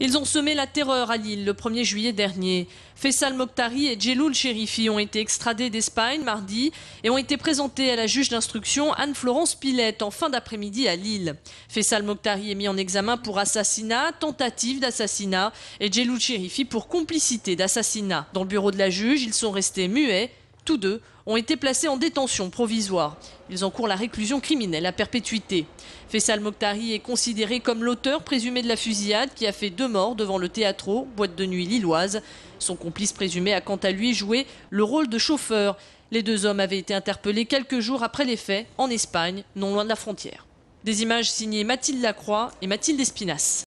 Ils ont semé la terreur à Lille le 1er juillet dernier. Fayçal Mokhtari et Djeloul Cherifi ont été extradés d'Espagne mardi et ont été présentés à la juge d'instruction Anne-Florence Pilette en fin d'après-midi à Lille. Fayçal Mokhtari est mis en examen pour assassinat, tentative d'assassinat et Djeloul Cherifi pour complicité d'assassinat. Dans le bureau de la juge, ils sont restés muets. Tous deux ont été placés en détention provisoire. Ils encourent la réclusion criminelle à perpétuité. Fayçal Mokhtari est considéré comme l'auteur présumé de la fusillade qui a fait 2 morts devant le Théatro, boîte de nuit lilloise. Son complice présumé a quant à lui joué le rôle de chauffeur. Les 2 hommes avaient été interpellés quelques jours après les faits en Espagne, non loin de la frontière. Des images signées Mathilde Lacroix et Mathilde Espinas.